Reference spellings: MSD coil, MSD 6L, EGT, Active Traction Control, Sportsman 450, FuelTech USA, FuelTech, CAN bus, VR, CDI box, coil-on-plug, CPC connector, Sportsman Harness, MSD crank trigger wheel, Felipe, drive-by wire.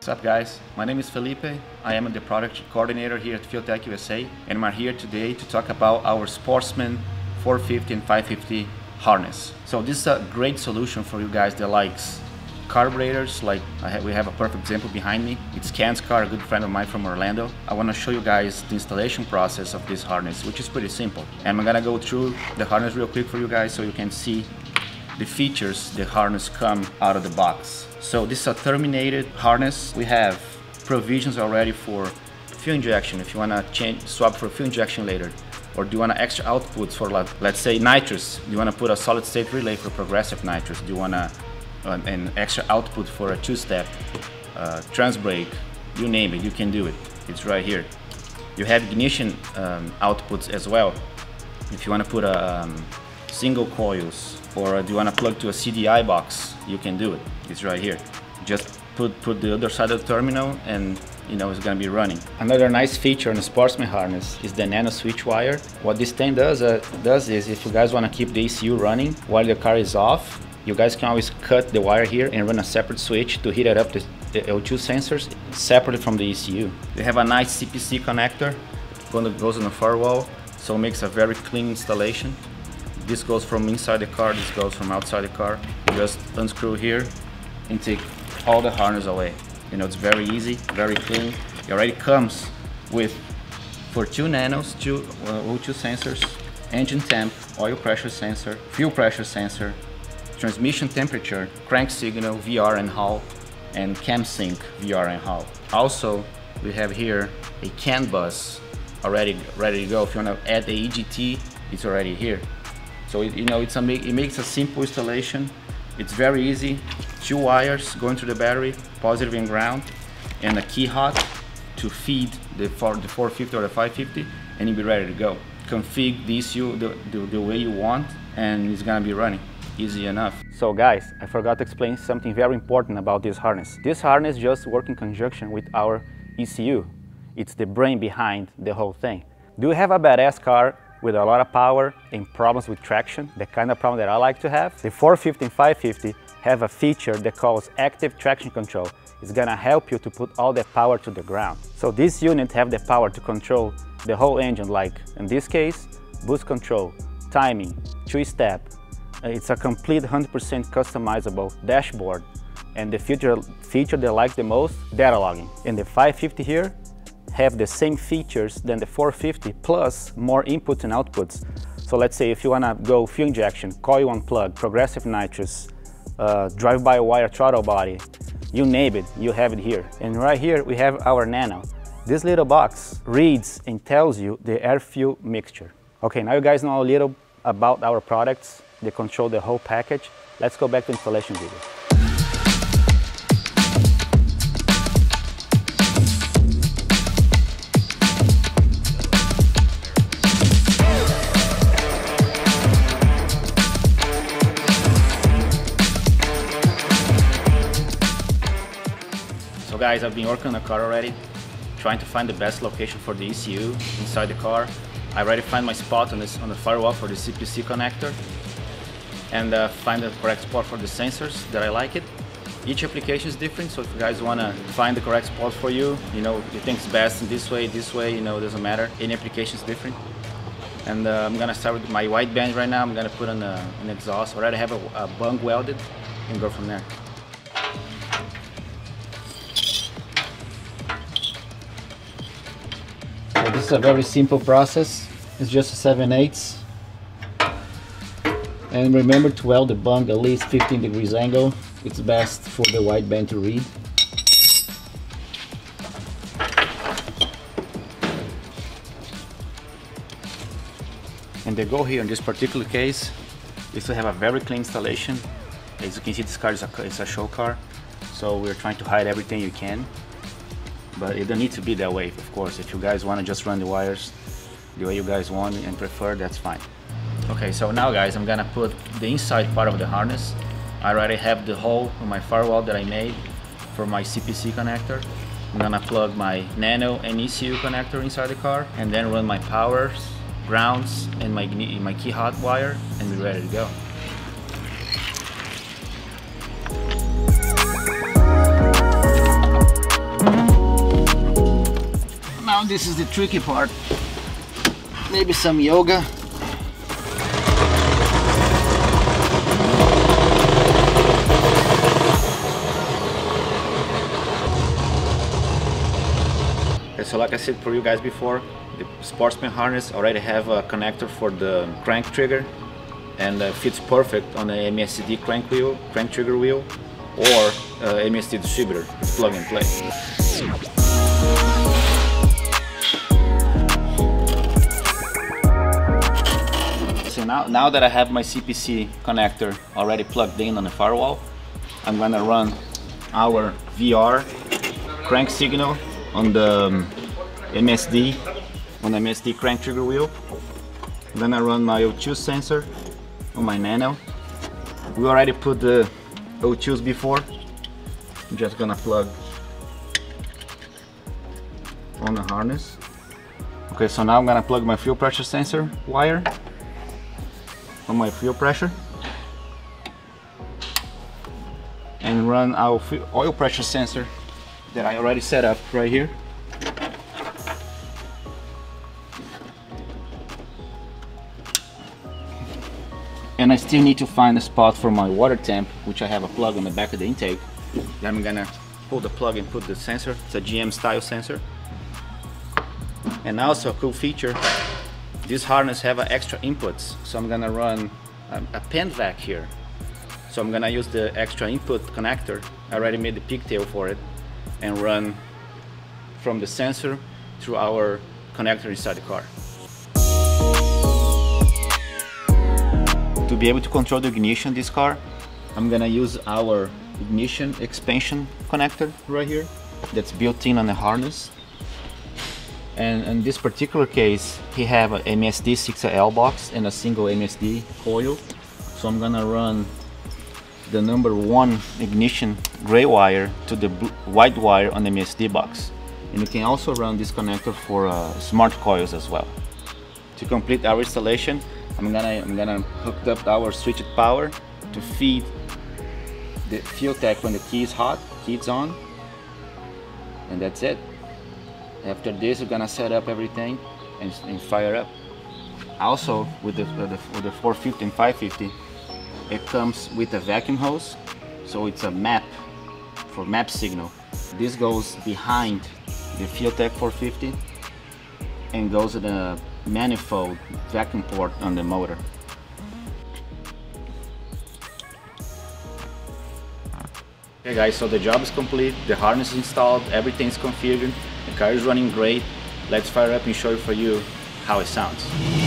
What's up guys, my name is Felipe, I am the product coordinator here at FuelTech USA and we're here today to talk about our Sportsman 450 and 550 harness. So this is a great solution for you guys that likes carburetors, like we have a perfect example behind me. It's Can's car, a good friend of mine from Orlando. I want to show you guys the installation process of this harness, which is pretty simple. And I'm going to go through the harness real quick for you guys so you can see the features the harness come out of the box. So this is a terminated harness. We have provisions already for fuel injection if you want to swap for fuel injection later, or do you want extra outputs for, like, let's say nitrous. Do you want to put a solid state relay for progressive nitrous? Do you want an extra output for a two-step trans brake? You name it, you can do it. It's right here. You have ignition outputs as well. If you want to put a single coils, or do you want to plug to a CDI box, you can do it. It's right here. Just put the other side of the terminal and you know it's going to be running. Another nice feature on the Sportsman harness is the nano switch wire. What this thing does is, if you guys want to keep the ECU running while the car is off, you guys can always cut the wire here and run a separate switch to heat it up the O2 sensors separately from the ECU. They have a nice CPC connector that goes on the firewall, so it makes a very clean installation. This goes from inside the car, this goes from outside the car. You just unscrew here and take all the harness away. You know, it's very easy, very clean. It already comes with, for 2 nanos, two O2 sensors, engine temp, oil pressure sensor, fuel pressure sensor, transmission temperature, crank signal, VR and HAL, and cam sync, VR and HAL. Also, we have here a CAN bus already ready to go. If you want to add the EGT, it's already here. So you know, it makes a simple installation. It's very easy. 2 wires going to the battery, positive and ground, and a key hot to feed the 450 or the 550, and you'll be ready to go. Config the ECU the way you want, and it's gonna be running. Easy enough. So guys, I forgot to explain something very important about this harness. This harness just works in conjunction with our ECU. It's the brain behind the whole thing. Do you have a badass car with a lot of power and problems with traction, the kind of problem that I like to have? The 450 and 550 have a feature that calls Active Traction Control. It's gonna help you to put all the power to the ground. So this unit have the power to control the whole engine, like in this case, boost control, timing, two-step. It's a complete 100% customizable dashboard. And the feature that I like the most, data logging. And the 550 here have the same features than the 450, plus more inputs and outputs. So let's say if you want to go fuel injection, coil-on-plug, progressive nitrous, drive-by wire throttle body, you name it, you have it here. And right here we have our nano. This little box reads and tells you the air-fuel mixture. Okay, now you guys know a little about our products. They control the whole package. Let's go back to installation video. So guys, I've been working on the car already, trying to find the best location for the ECU inside the car. I already find my spot on the firewall for the CPC connector, and find the correct spot for the sensors that I like it. Each application is different, so if you guys want to find the correct spot for you, you know, you think it's best in this way, you know, it doesn't matter. Any application is different. And I'm going to start with my wide band right now. I'm going to put on an exhaust. I already have a bung welded and go from there. So this is a very simple process. It's just a 7/8. And remember to weld the bung at least 15 degrees angle. It's best for the wide band to read. And the goal here in this particular case is to have a very clean installation. As you can see, this car is a show car, so we're trying to hide everything you can. But it doesn't need to be that way, of course. If you guys want to just run the wires the way you guys want and prefer, that's fine. Okay, so now guys, I'm gonna put the inside part of the harness. I already have the hole on my firewall that I made for my CPC connector. I'm gonna plug my nano and ECU connector inside the car, and then run my powers, grounds, and my key hot wire, and be ready to go. this is the tricky part. Maybe some yoga. Okay, so like I said for you guys before, the Sportsman harness already have a connector for the crank trigger and fits perfect on the MSD crank trigger wheel, or MSD distributor. It's plug and play. So now that I have my CPC connector already plugged in on the firewall, I'm gonna run our VR crank signal on the MSD crank trigger wheel. I'm gonna run my O2 sensor on my nano. We already put the O2s before. I'm just gonna plug on the harness. Okay, so now I'm gonna plug my fuel pressure sensor wire on my fuel pressure and run our oil pressure sensor that I already set up right here. And I still need to find a spot for my water temp, which I have a plug on the back of the intake. Then I'm gonna pull the plug and put the sensor. It's a GM style sensor. And also a cool feature, this harness have extra inputs. So I'm gonna run a pen vac here. So I'm gonna use the extra input connector. I already made the pigtail for it and run from the sensor through our connector inside the car. To be able to control the ignition this car, I'm gonna use our ignition expansion connector right here that's built in on the harness. And in this particular case, he have an MSD 6L box and a single MSD coil. So I'm gonna run the number one ignition gray wire to the white wire on the MSD box. And you can also run this connector for smart coils as well. To complete our installation, I'm gonna hook up our switched power to feed the FuelTech when the key is hot, key's on, and that's it. After this, we're gonna set up everything and fire up. Also, with the 450 and 550, it comes with a vacuum hose, so it's a map for map signal. This goes behind the FuelTech 450 and goes to the manifold vacuum port on the motor. Okay guys, so the job is complete, the harness is installed, everything's configured, the car is running great. Let's fire up and show you how it sounds.